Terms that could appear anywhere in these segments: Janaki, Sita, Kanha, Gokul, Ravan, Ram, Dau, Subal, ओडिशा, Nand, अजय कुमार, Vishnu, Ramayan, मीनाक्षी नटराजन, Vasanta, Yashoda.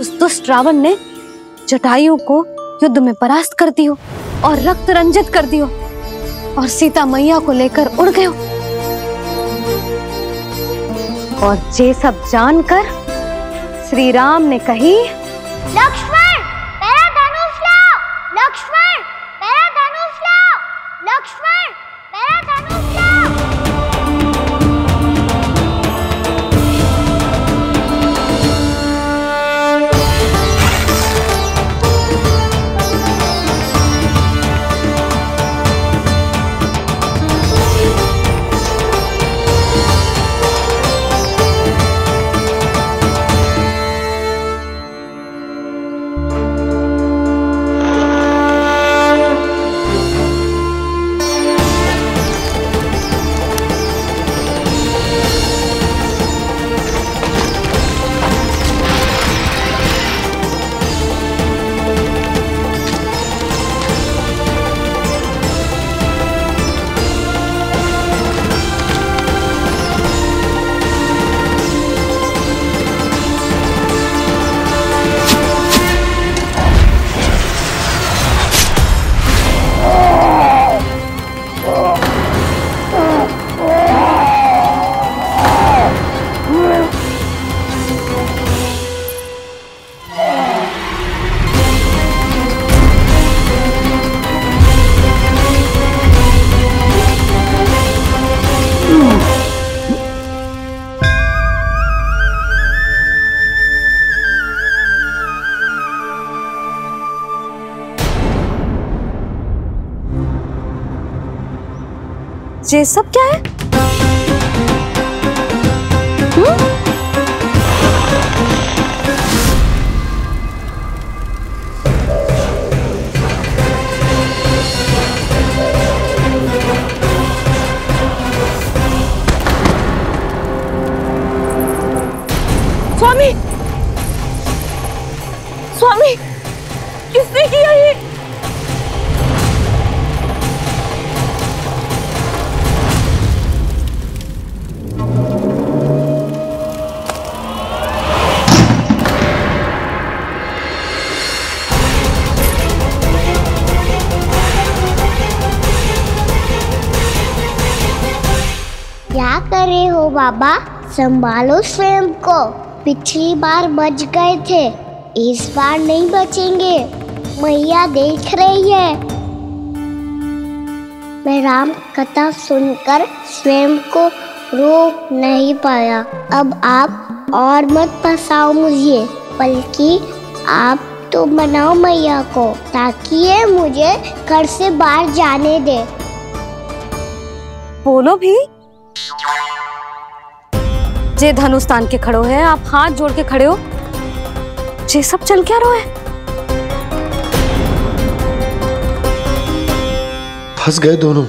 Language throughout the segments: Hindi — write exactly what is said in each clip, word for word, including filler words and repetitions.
उस दुष्ट रावण ने जटायु को युद्ध में परास्त कर दियो और रक्त रंजित कर दियो और सीता मैया को लेकर उड़ गयो। और ये सब जानकर श्री राम ने कही, लक्ष्मण मेरा धनुष लाओ, लक्ष्मण मेरा धनुष लाओ, लक्ष्मण मेरा धनुष लाओ। ये सब क्या है? हुँ? स्वामी, स्वामी, किसने किया ये? बाबा संभालो स्वयं को, पिछली बार बच गए थे, इस बार नहीं बचेंगे, मैया देख रही है। मैं राम कथा सुनकर स्वयं को रोक नहीं पाया। अब आप और मत फंसाओ मुझे, बल्कि आप तो बनाओ मैया को ताकि ये मुझे घर से बाहर जाने दे। बोलो भी। जे धनुष तान के खड़ो है, आप हाथ जोड़ के खड़े हो, जे सब चल क्या रहा है? फंस गए दोनों।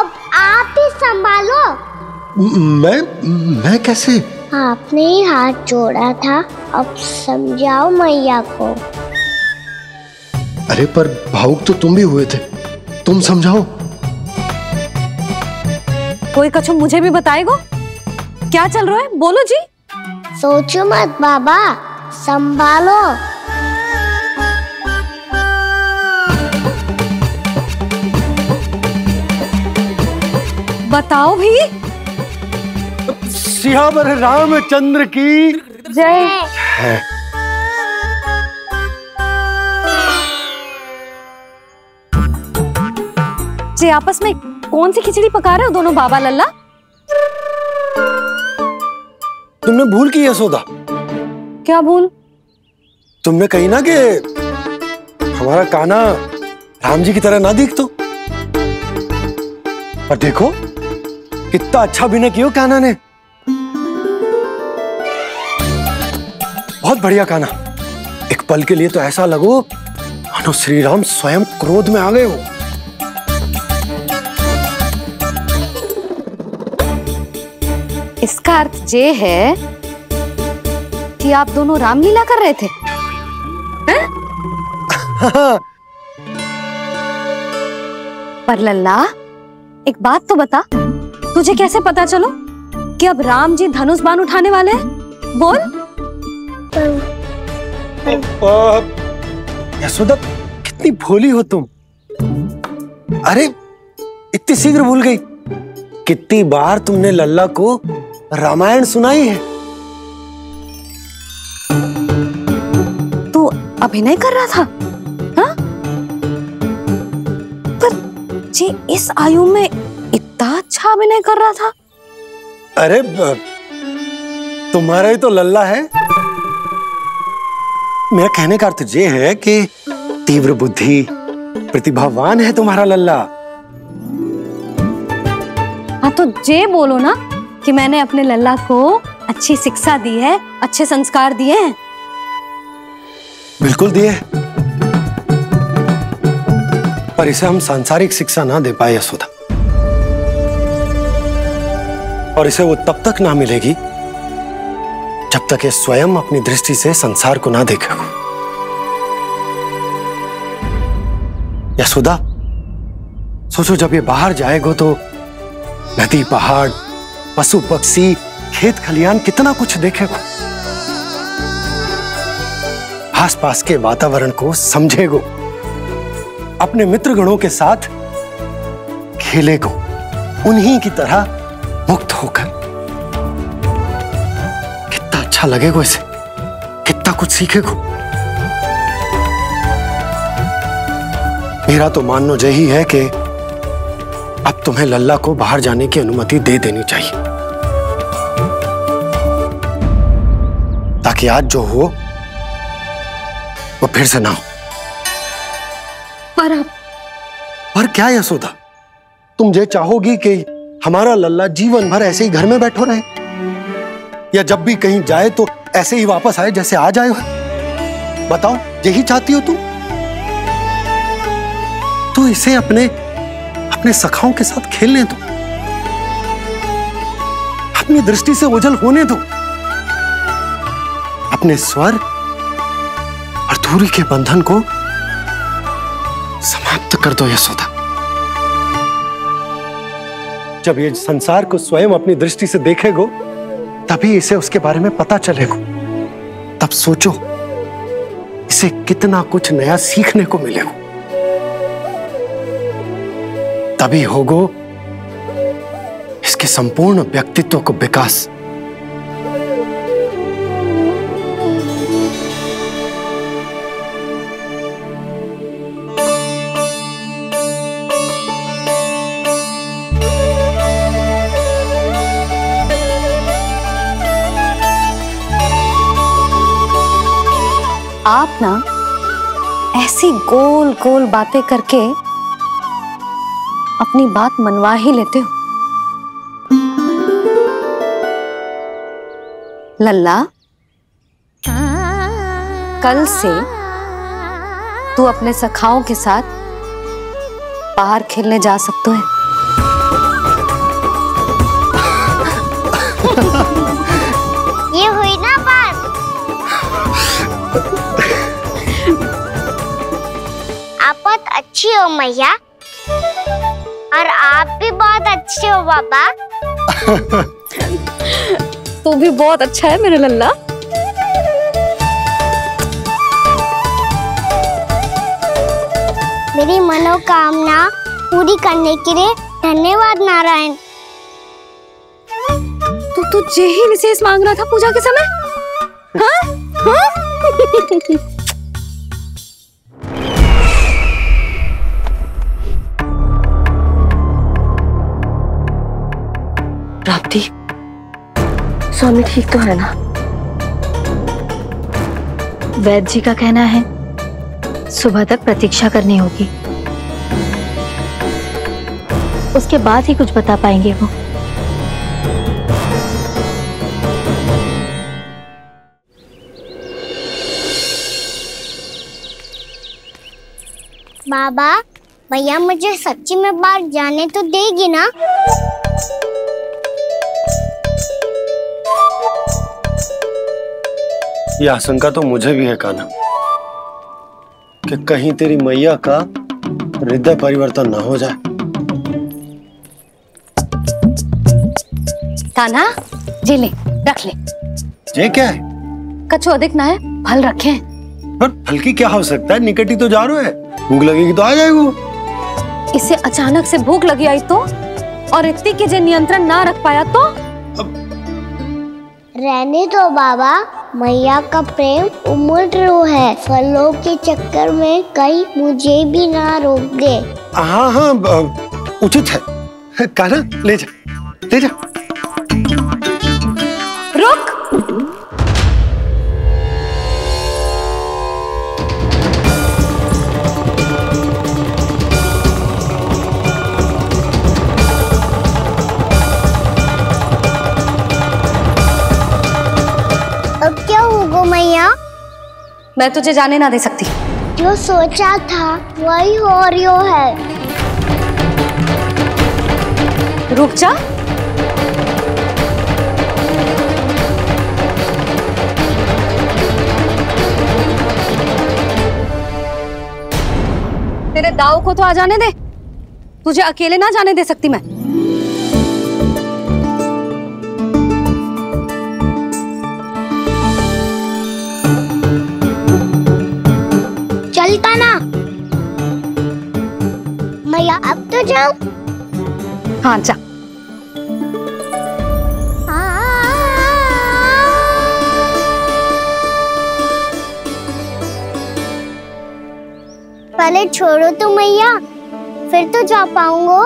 अब आप ही संभालो। मैं मैं कैसे? आपने ही हाथ जोड़ा था, अब समझाओ मैया को। अरे पर भावुक तो तुम भी हुए थे, तुम समझाओ। कोई कछु मुझे भी बताएगो, क्या चल रहा है? बोलो जी। सोचो मत बाबा, संभालो। बताओ भी। सियावर रामचंद्र की जय। जी आपस में कौन सी खिचड़ी पका रहे हो दोनों बाबा लल्ला? तुमने भूल की यशोदा। क्या भूल? तुमने कही ना कि हमारा कान्हा राम जी की तरह ना दिख, तो पर देखो कितना अच्छा अभिनय किया कान्हा ने। बहुत बढ़िया कान्हा। एक पल के लिए तो ऐसा लगो मानो श्री राम स्वयं क्रोध में आ गए हो। इसका अर्थ ये है कि आप दोनों रामलीला कर रहे थे, हैं? पर लल्ला एक बात तो बता, तुझे कैसे पता चलो कि अब राम जी धनुष बाण उठाने वाले हैं? बोल। यशोदा कितनी भोली हो तुम। अरे इतनी शीघ्र भूल गई। कितनी बार तुमने लल्ला को रामायण सुनाई है। तू अभिनय कर रहा था हा? पर जी इस आयु में इतना अच्छा अभिनय कर रहा था। अरे तुम्हारा ही तो लल्ला है। मेरा कहने का अर्थ ये है कि तीव्र बुद्धि प्रतिभावान है तुम्हारा लल्ला। हाँ तो जे बोलो ना कि मैंने अपने लल्ला को अच्छी शिक्षा दी है, अच्छे संस्कार दिए हैं। बिल्कुल दिए, पर इसे हम सांसारिक शिक्षा ना दे पाए यशोदा, और इसे वो तब तक ना मिलेगी जब तक ये स्वयं अपनी दृष्टि से संसार को ना देखे। यशोदा सोचो, जब ये बाहर जाएगा तो नदी पहाड़ पशु पक्षी खेत खलियान कितना कुछ देखेगा, आसपास के वातावरण को समझेगा, अपने मित्रगणों के साथ खेलेगा, उन्हीं की तरह मुक्त होकर। कितना अच्छा लगेगा इसे, कितना कुछ सीखेगा। मेरा तो मानना यही है कि अब तुम्हें लल्ला को बाहर जाने की अनुमति दे देनी चाहिए, ताकि आज जो हो वो फिर से ना हो। पर अब पर क्या यशोदा, तुम ये चाहोगी कि हमारा लल्ला जीवन भर ऐसे ही घर में बैठो रहे, या जब भी कहीं जाए तो ऐसे ही वापस आए जैसे आज आए हो? बताओ, यही चाहती हो तुम? तो इसे अपने अपने सखाओं के साथ खेलने दो, अपनी दृष्टि से ओझल होने दो, अपने स्वर और दूरी के बंधन को समाप्त कर दो यशोदा। जब ये संसार को स्वयं अपनी दृष्टि से देखेगो, तभी इसे उसके बारे में पता चलेगा। तब सोचो इसे कितना कुछ नया सीखने को मिलेगा। तभी होगो इसके संपूर्ण व्यक्तित्व को विकास। आप ना ऐसी गोल गोल बातें करके अपनी बात मनवा ही लेते हो। लल्ला, कल से तू अपने सखाओं के साथ बाहर खेलने जा सकते है। ये हुई ना बात। आप बहुत अच्छी हो मैया, और आप भी बहुत अच्छे हो बाबा। तू भी बहुत अच्छा है मेरा लल्ला। मेरी मनोकामना पूरी करने के लिए धन्यवाद नारायण। तो तू यही विशेष मांग रहा था पूजा के समय? हाँ? हाँ? स्वामी ठीक तो है ना? वैद्य जी का कहना है सुबह तक प्रतीक्षा करनी होगी, उसके बाद ही कुछ बता पाएंगे वो। बाबा, भैया मुझे सच्ची में बाहर जाने तो देगी ना? ये आशंका तो मुझे भी है कान्हा, कि कहीं तेरी मैया का हृदय परिवर्तन ना हो जाए। कान्हा, जी ले, रख ले। ये क्या है? कछु अधिक ना है, फल रखे हैं। पर हल्की क्या हो सकता है, निकट ही तो जा रहे हैं, भूख लगेगी तो आ जाएगी। इसे अचानक से भूख लगी आई तो, और इतनी के जो नियंत्रण ना रख पाया तो। अब रहने दो बाबा, मैया का प्रेम उमड़ रो है, फलों के चक्कर में कहीं मुझे भी ना रोक दे। हाँ हाँ उचित है, कान्हा ले जा ले जा। रुक, मैं तुझे जाने ना दे सकती। जो सोचा था वही हो रहा है। रुक जा, तेरे दाऊ को तो आ जाने दे, तुझे अकेले ना जाने दे सकती मैं। कान्हा, मैया अब तो जाओ। हाँ जा। पहले छोड़ो तो मैया, फिर तो जा पाऊंगो।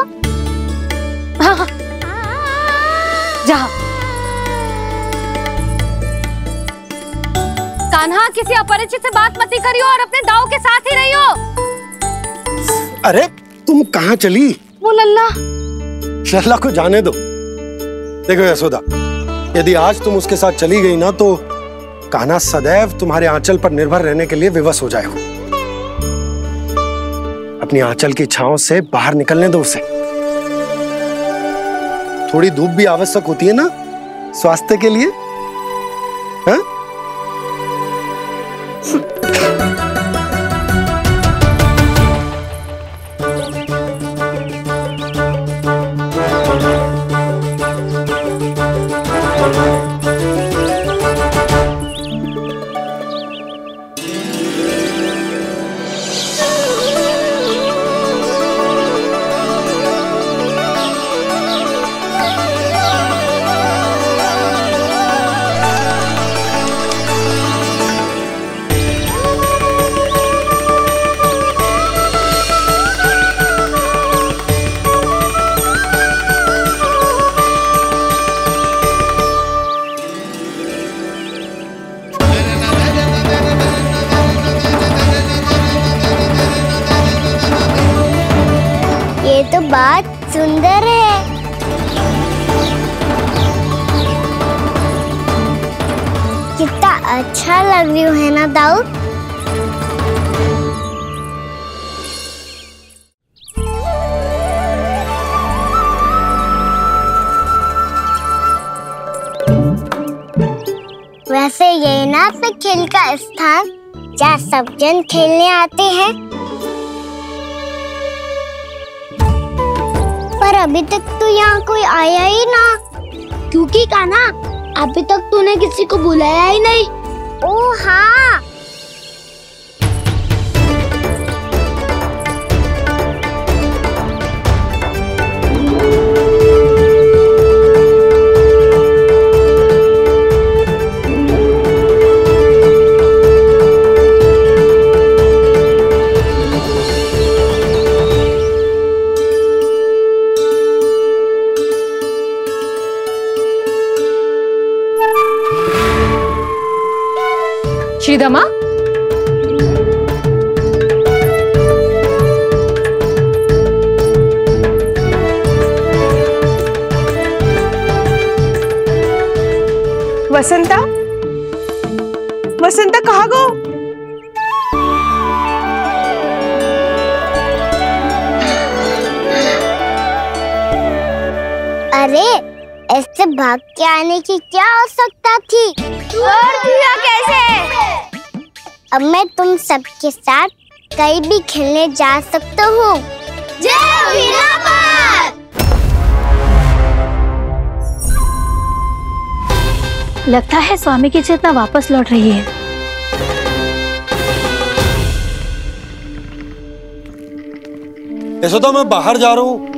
हाँ हाँ जा। कान्हा, किसी अपरिचित से बात मत करियो और अपने दाऊ के साथ ही रहियो। अरे तुम कहाँ चली? वो लल्ला। लल्ला को जाने दो। देखो यशोदा, यदि आज तुम उसके साथ चली गई ना तो कान्हा सदैव तुम्हारे आंचल पर निर्भर रहने के लिए विवश हो जाएगा। अपनी आंचल की छांव से बाहर निकलने दो उसे। थोड़ी धूप भी आवश्यक होती है ना स्वास्थ्य के लिए। हाँ? खेल का स्थान जहाँ सब जन खेलने आते हैं, पर अभी तक तो यहाँ कोई आया ही ना। क्योंकि कान्हा, अभी तक तूने किसी को बुलाया ही नहीं। ओ हाँ, श्रीदमा, वसंता, वसंता कहाँ गो? अरे ऐसे भाग के आने की क्या आवश्यकता थी? और भैया कैसे? अब मैं तुम सबके साथ कहीं भी खेलने जा सकता हूँ। जय वीरापाद। लगता है स्वामी की चेतना वापस लौट रही है। यशोदा मैं बाहर जा रहा हूँ।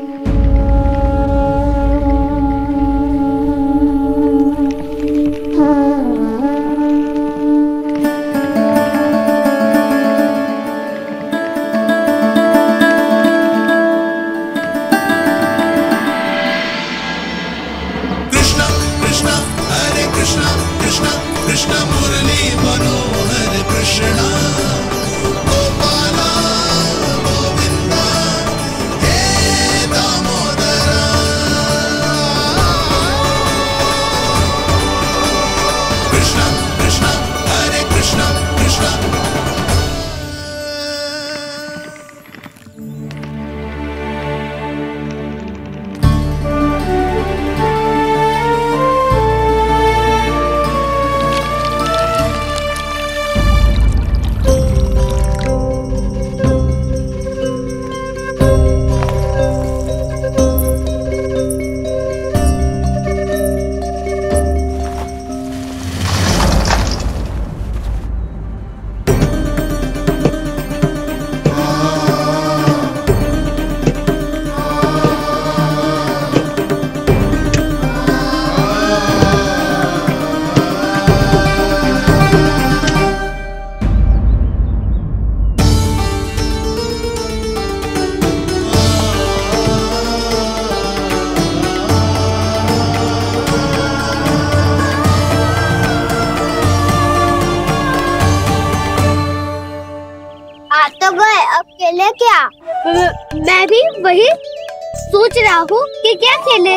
कि क्या खेले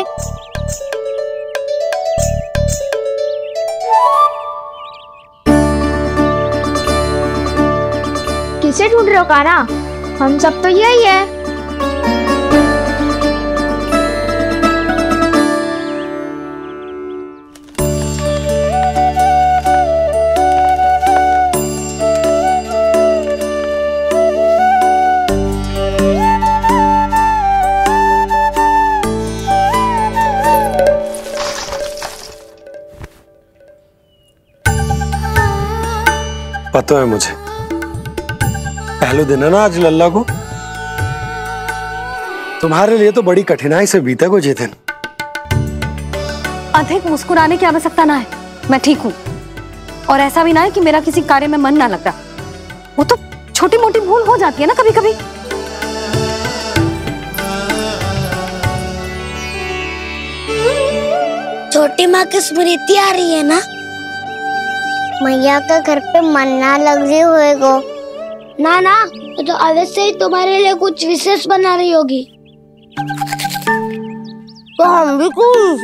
किसे ढूंढ रहे हो कान्हा? हम सब तो यही है। पता है मुझे, पहले दिन है ना आज लल्ला को, तुम्हारे लिए तो बड़ी कठिनाई से बीता को ये दिन। अधिक मुस्कुराने की आवश्यकता ना है, मैं ठीक हूँ। और ऐसा भी ना है कि मेरा किसी कार्य में मन ना लग रहा, वो तो छोटी मोटी भूल हो जाती है ना कभी कभी। छोटी माँ की स्मृति आ रही है ना, मैया का घर पे मन ना लग रही होएगा। ना ना, तो अवश्य ही तुम्हारे लिए कुछ विशेष बना रही होगी। तो हम भी कुछ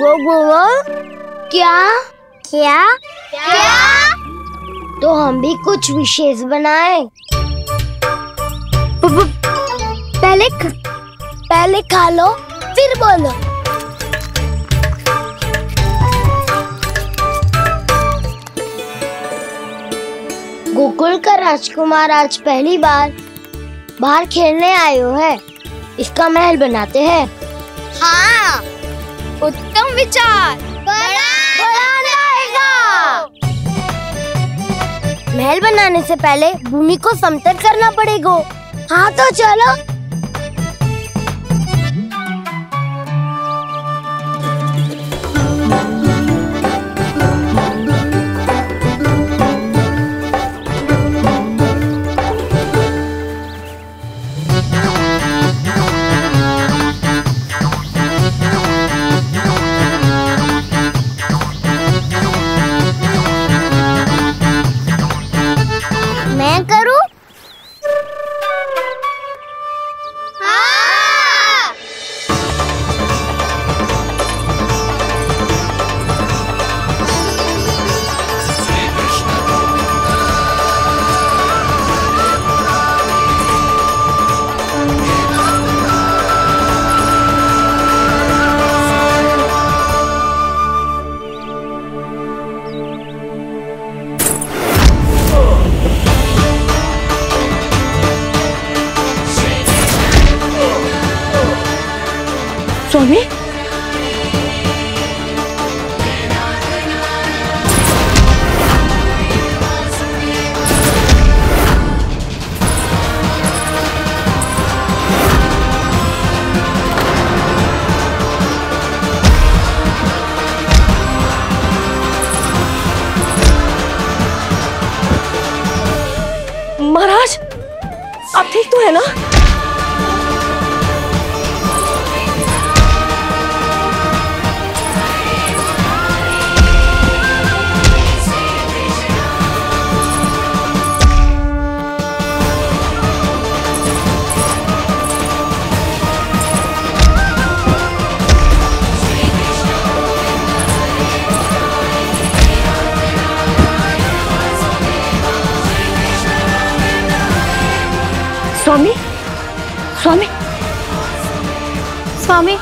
क्या क्या क्या तो हम भी कुछ विशेष बनाए। पहले पहले खा लो फिर बोलो। गोकुल का राजकुमार आज पहली बार बाहर खेलने आयो है, इसका महल बनाते हैं। हाँ, उत्तम विचार, बड़ा बड़ा जाएगा। महल बनाने से पहले भूमि को समतल करना पड़ेगा। हाँ तो चलो। ठीक तो है ना? स्वामी, स्वामी, स्वामी,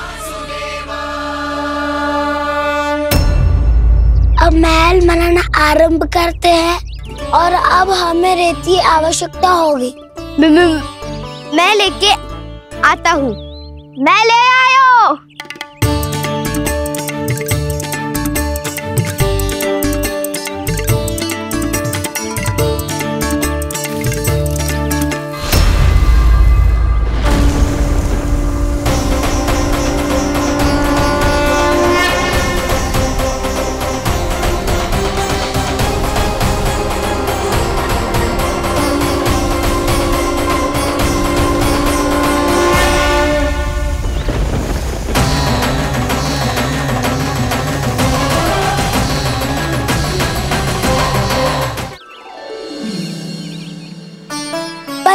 अब महल बनाना आरंभ करते हैं और अब हमें रेती आवश्यकता होगी। मैं लेके आता हूँ, मैं ले आयो।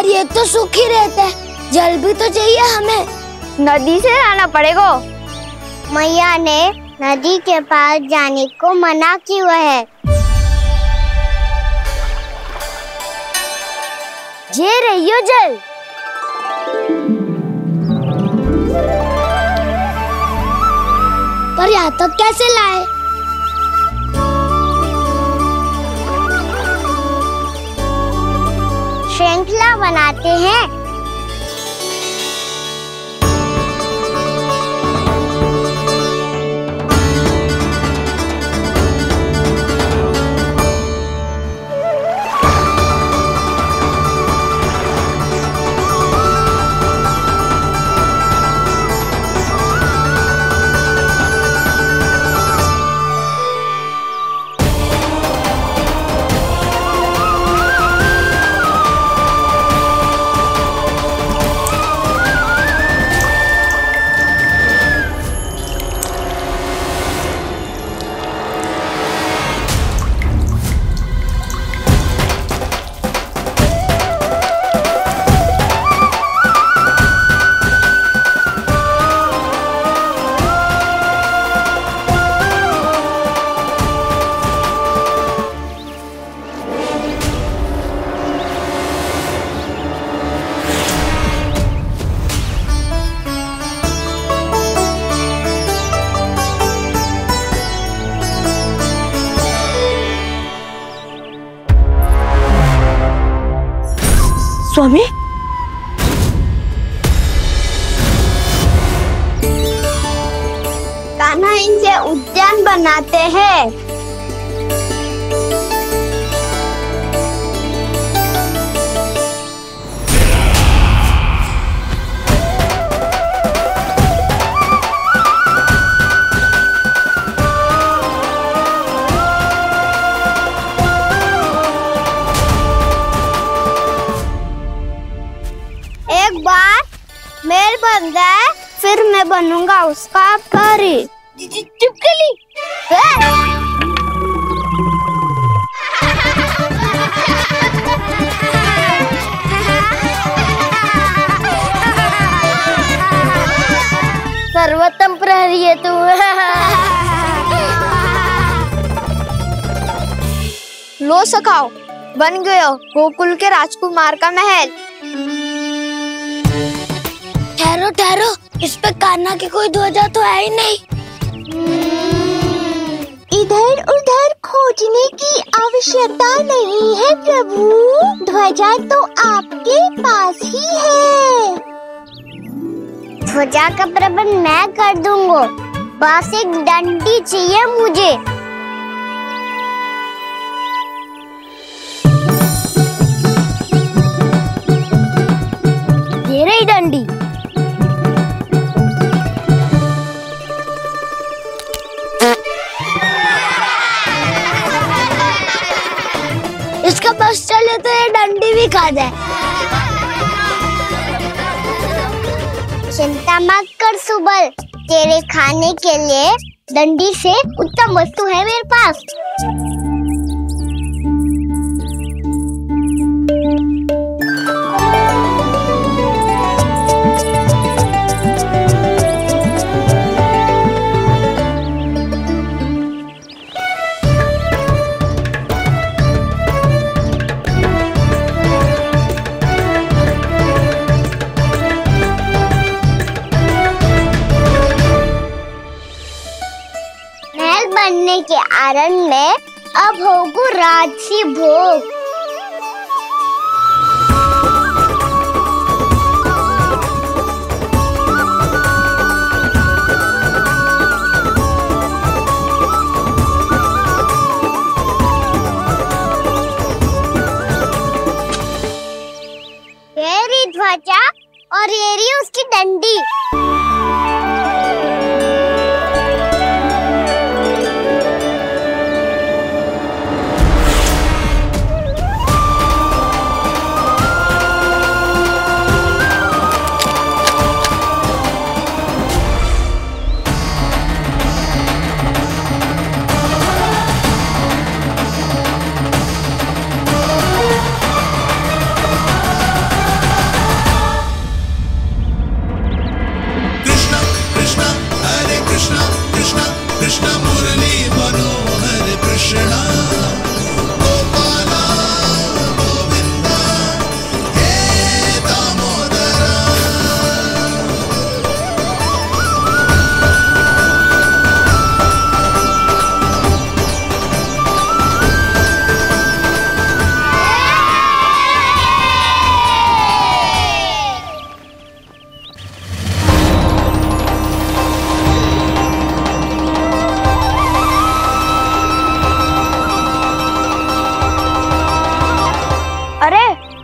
ये तो सूखी रहता है, जल भी तो चाहिए हमें। नदी से लाना पड़ेगा। मैया ने नदी के पास जाने को मना किया है। जे रहियो जल। पर यहाँ तक कैसे लाए? श्रृंखला बनाते हैं। स्वामी, कान्हा इनसे उद्यान बनाते हैं। फिर मैं बनूंगा उसका परी। चुपकली। सर्वोत्तम प्रहरी है तू। लो सखाओ, बन गयो गोकुल के राजकुमार का महल। ठहरो ठहरो, इस पे कान्हा की कोई ध्वजा तो है ही नहीं। इधर उधर खोजने की आवश्यकता नहीं है प्रभु, ध्वजा तो आपके पास ही है। ध्वजा का प्रबंध मैं कर दूंगा, बस एक डंडी चाहिए मुझे। ये रही डंडी। इसका बस चले तो ये डंडी भी खा जाए। चिंता मत कर सुबल, तेरे खाने के लिए डंडी से उत्तम वस्तु है मेरे पास। के आरण में अब होगु राजसी भोग। येरी ध्वजा और येरी उसकी डंडी।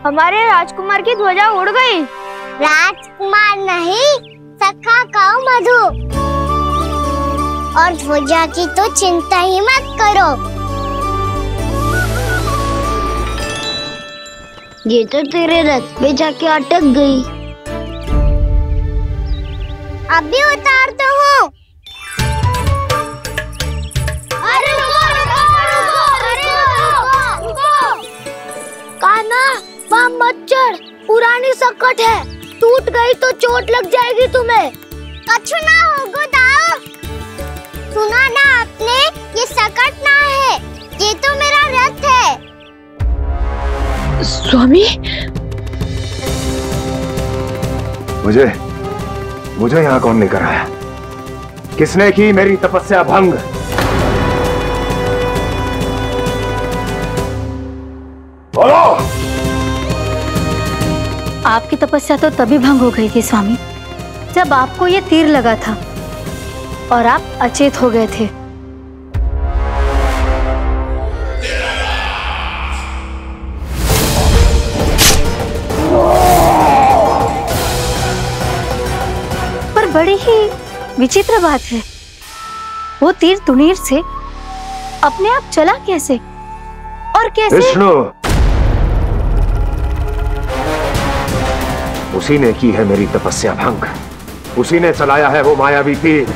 हमारे राजकुमार की ध्वजा उड़ गई। राजकुमार नहीं, सखा का मधु। और ध्वजा की तो चिंता ही मत करो, ये तो तेरे रथ पे जाके अटक गई। अभी उतार तो हूँ। अरे रुको, रुको, रुको, अरे रुको, रुको। कान्हा, वहाँ मत चढ़, पुरानी सकट है, टूट गई तो चोट लग जाएगी तुम्हें। कछु ना होगा दाऊ, सुना ना आपने, ये सकट ना है, ये तो मेरा रथ है। स्वामी, मुझे मुझे यहाँ कौन लेकर आया? किसने की मेरी तपस्या भंग? बोलो। आपकी तपस्या तो तभी भंग हो गई थी स्वामी, जब आपको ये तीर लगा था और आप अचेत हो गए थे। पर बड़ी ही विचित्र बात है, वो तीर तुनीर से अपने आप चला कैसे और कैसे? विष्णु, उसी ने की है मेरी तपस्या भंग, उसी ने चलाया है वो मायावी तीर।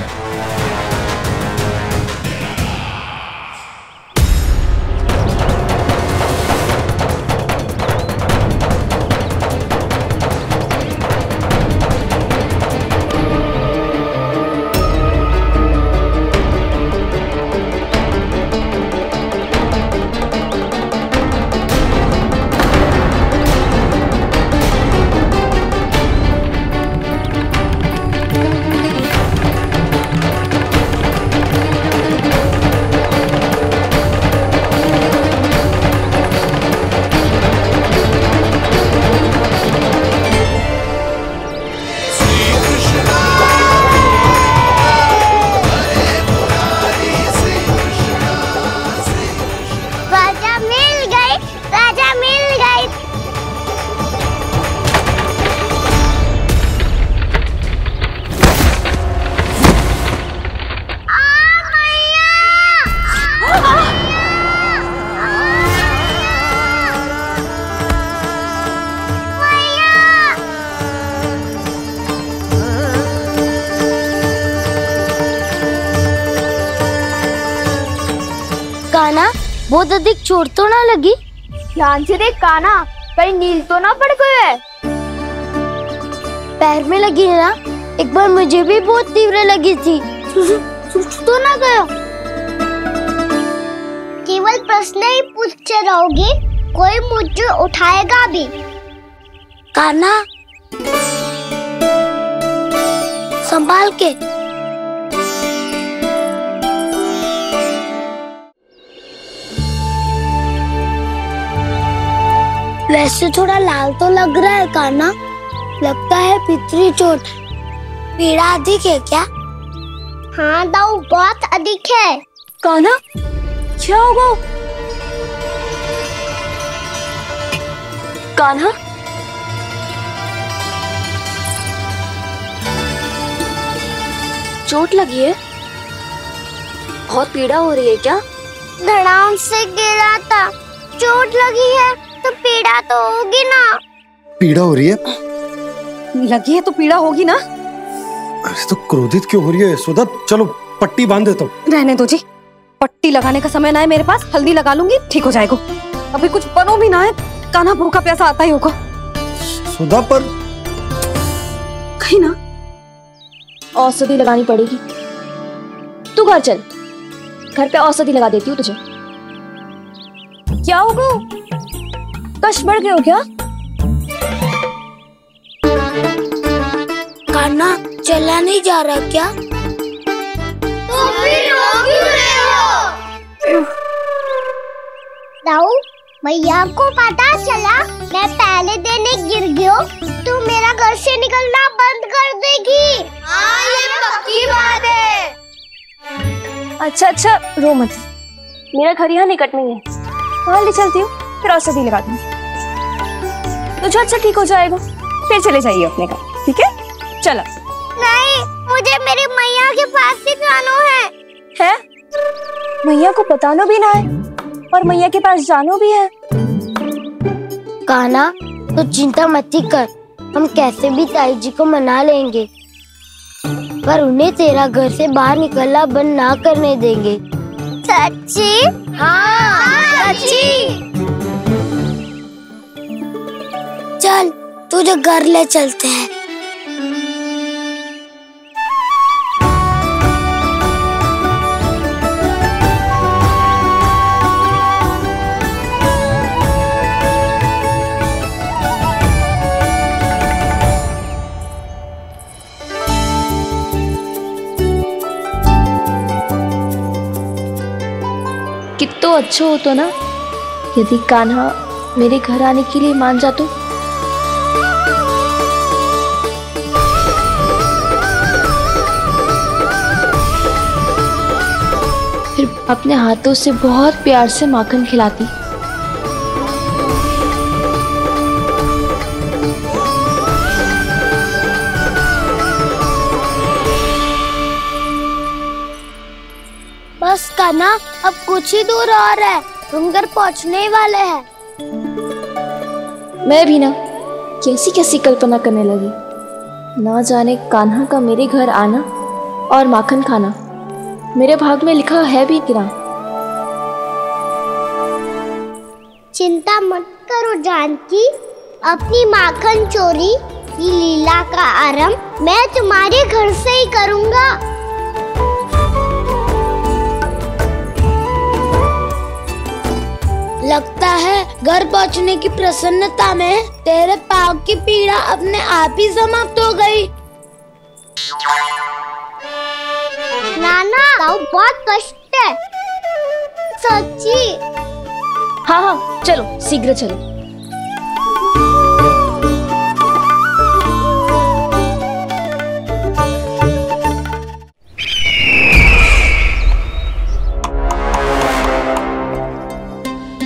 बहुत अधिक चोट तो ना लगी? ध्यान से देख कान्हा, कहीं नील तो ना पड़ गए। पैर में लगी है ना, एक बार मुझे भी बहुत तीव्र लगी थी। कुछ तो ना गया? केवल प्रश्न ही पूछते रहोगे, कोई मुझे उठाएगा भी? कान्हा संभाल के। वैसे थोड़ा लाल तो लग रहा है कान्हा, लगता है पितरी चोट। पीड़ा अधिक है क्या? हाँ दाऊ, बहुत अधिक है। कान्हा क्या होगा? कान्हा चोट लगी है, बहुत पीड़ा हो रही है क्या? धड़ाम से गिरा था, चोट लगी है तो पीड़ा तो होगी ना। पीड़ा हो रही है, लगी है तो पीड़ा होगी ना। अरे तो क्रोधित क्यों हो रही है यशोदा? चलो पट्टी बांध देता हूँ। रहने दो जी, पट्टी लगाने का समय ना है मेरे पास, हल्दी लगा लूंगी, ठीक हो जाएगा। अभी कुछ बनो भी ना है, कान्हा भूखा प्यासा आता ही होगा। सुधा पर कहीं ना औषधि लगानी पड़ेगी, तू घर चल, घर पे औषधि लगा देती हूँ तुझे। क्या होगा, कष्ट बढ़ गए हो क्या? कान्हा चला नहीं जा रहा क्या? तो फिर रो क्यों रहे हो? दाऊ मैया को पता चला मैं पहले दिन ही गिर गयो, तू मेरा घर से निकलना बंद कर देगी। हाँ ये पक्की बात है। अच्छा अच्छा रो मत, मेरा घर यहाँ निकट में है, वहाँ ले चलती हूँ, फिर औषधि लगा दूंगी, तुझे अच्छा ठीक हो जाएगा, फिर चले जाइए अपने घर, ठीक है? चलो। नहीं, मुझे मेरी मैया के पास ही जाना है। है? मैया को बताना भी ना है और मैया के पास जाना भी है। कान्हा तो चिंता मत कर, हम कैसे भी ताई जी को मना लेंगे, पर उन्हें तेरा घर से बाहर निकलना बंद ना करने देंगे। सच्ची? हाँ सच्ची। चल तुझे घर ले चलते हैं। तो अच्छा हो तो ना, यदि कान्हा मेरे घर आने के लिए मान जा तो। फिर अपने हाथों से बहुत प्यार से माखन खिलाती। बस कान्हा, अब कुछ ही दूर और है, हम घर पहुंचने ही वाले हैं। मैं भी ना कैसी कैसी कल्पना करने लगी, ना जाने कान्हा का मेरे घर आना और माखन खाना मेरे भाग में लिखा है भी कि ना। चिंता मत करो जानकी, अपनी माखन चोरी की लीला का आरंभ मैं तुम्हारे घर से ही करूँगा। लगता है घर पहुंचने की प्रसन्नता में तेरे पाँव की पीड़ा अपने आप ही समाप्त हो गई। नाना दाऊ बहुत कष्ट है। सच्ची? हाँ हाँ चलो शीघ्र चलो।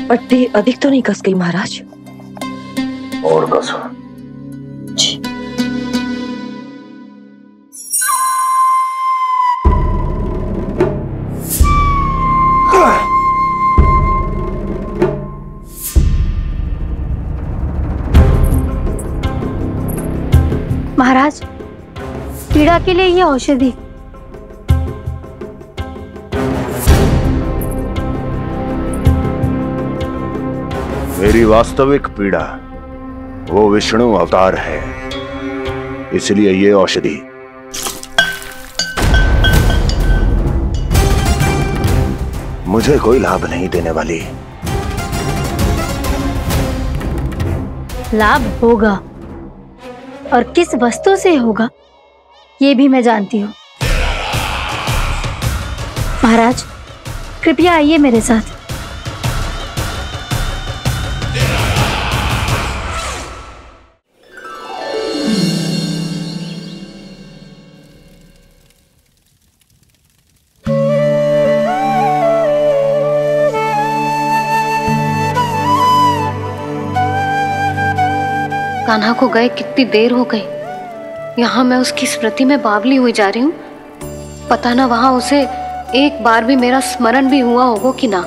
पट्टी अधिक तो नहीं कस गई महाराज? और कसो जी। महाराज पीड़ा के लिए ये औषधि। मेरी वास्तविक पीड़ा वो विष्णु अवतार है, इसलिए ये औषधि। मुझे कोई लाभ नहीं देने वाली। लाभ होगा और किस वस्तु से होगा ये भी मैं जानती हूँ। महाराज कृपया आइए मेरे साथ। कान्हा को गए कितनी देर हो गई। यहाँ मैं उसकी स्मृति में बावली हुई जा रही हूँ। पता ना वहाँ उसे एक बार भी मेरा स्मरण भी हुआ होगा कि ना।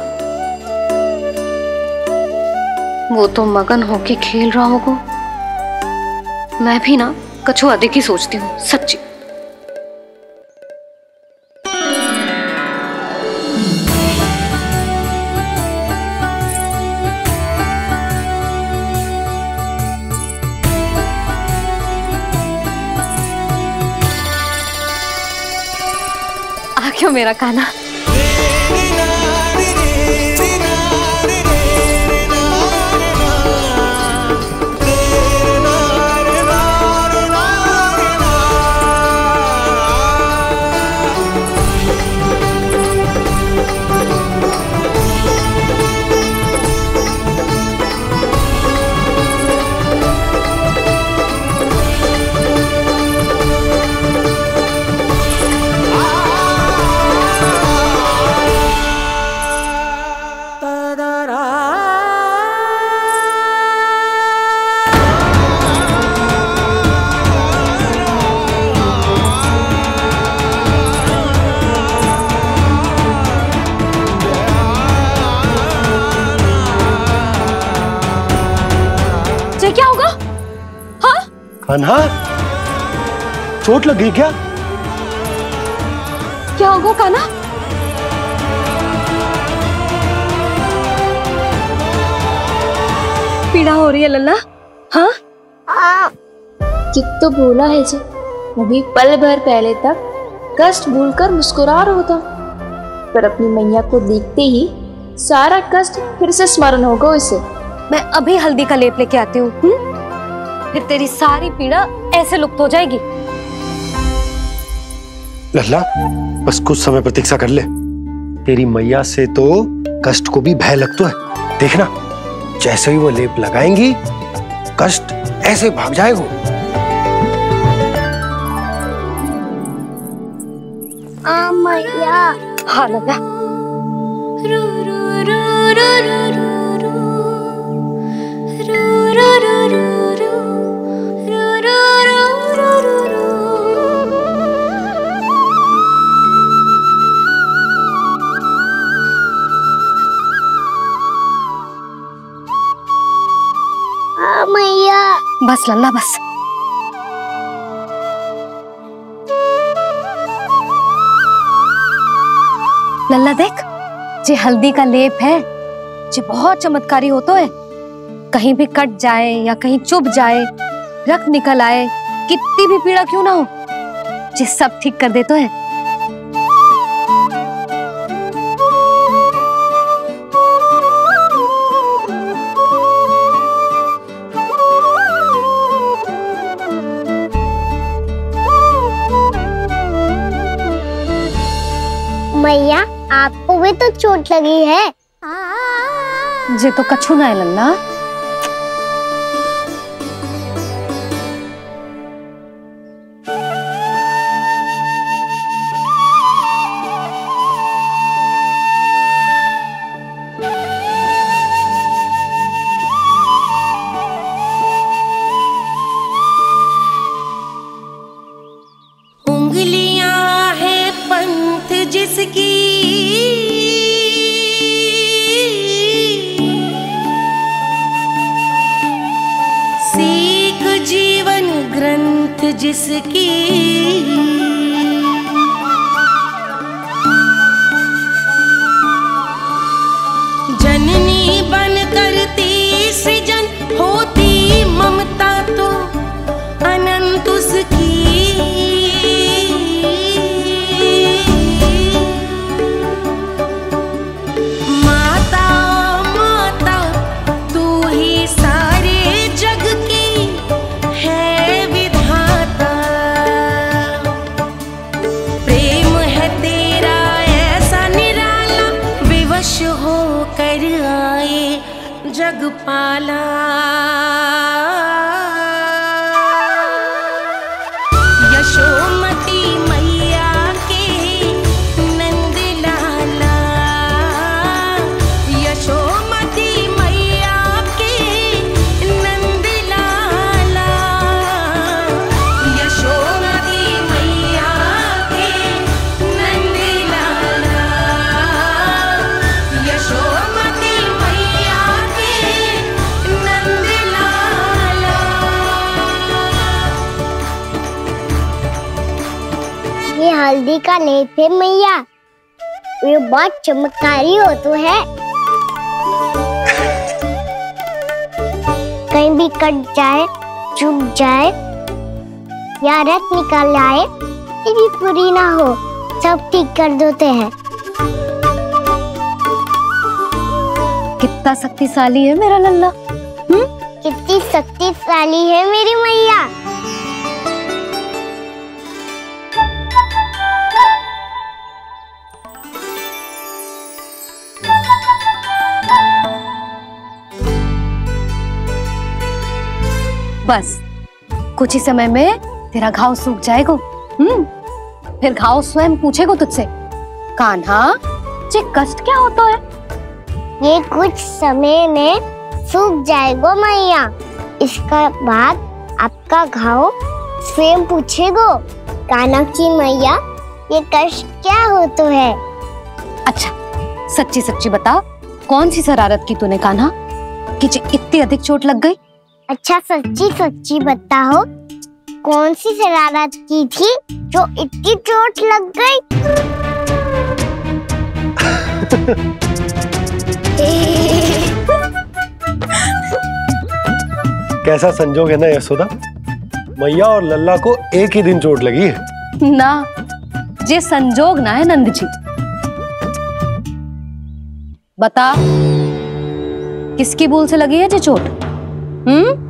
वो तो मगन होके खेल रहा होगा। मैं भी ना कछु अधिक ही सोचती हूँ सच्ची। क्यों मेरा कान्हा? कान्हा, चोट लग गई क्या? क्या होगा कान्हा? पीड़ा हो रही है लल्ला। हाँ चित्त तो भोला है जी, वो भी पल भर पहले तक कष्ट भूलकर मुस्कुरा रहा था, पर अपनी मैया को देखते ही सारा कष्ट फिर से स्मरण होगा इसे। मैं अभी हल्दी का लेप लेके आती हूँ, फिर तेरी सारी पीड़ा ऐसे लुप्त हो जाएगी। लल्ला, बस कुछ समय प्रतीक्षा कर ले। तेरी मैया से तो कष्ट को भी भय लगता है। देखना, जैसे ही वो लेप लगाएंगी कष्ट ऐसे भाग जाएगा। आ मैया। हाँ लल्ला। रू रू रू रू रू रू रू रू रू रू। बस लल्ला बस। लल्ला देख, जे हल्दी का लेप है जे बहुत चमत्कारी होता है। कहीं भी कट जाए या कहीं चुभ जाए, रक्त निकल आए, कितनी भी पीड़ा क्यों ना हो, जे सब ठीक कर देता है। मैया आपको भी तो चोट लगी है। जे तो कछु ना है लल्ला। हल्दी का नहीं थे मैया, वे बहुत चमत्कारी हो तो है। कहीं भी कट जाए, चुप जाए या रक्त निकाल आए, ये भी पूरी ना हो, सब ठीक कर देते हैं। कितना शक्तिशाली है मेरा लल्ला, हम्म? कितनी शक्तिशाली है मेरी मैया। बस कुछ ही समय में तेरा घाव सूख जाएगा, हम्म, फिर घाव स्वयं पूछेगा तुझसे, कान्हा ये कष्ट क्या होता है? ये कुछ समय में सूख जाएगा मैया, इसका बाद आपका घाव स्वयं पूछेगा, कान्हा की मैया ये कष्ट क्या होता है? अच्छा सच्ची सच्ची बता, कौन सी शरारत की तूने कान्हा कि इतनी अधिक चोट लग गई? अच्छा सच्ची सच्ची बताओ, कौन सी शरारत की थी जो इतनी चोट लग गई? कैसा संजोग है ना यशोदा, मैया और लल्ला को एक ही दिन चोट लगी है। ना ये संजोग ना है नंद जी, बता किसकी भूल से लगी है ये चोट? हम्म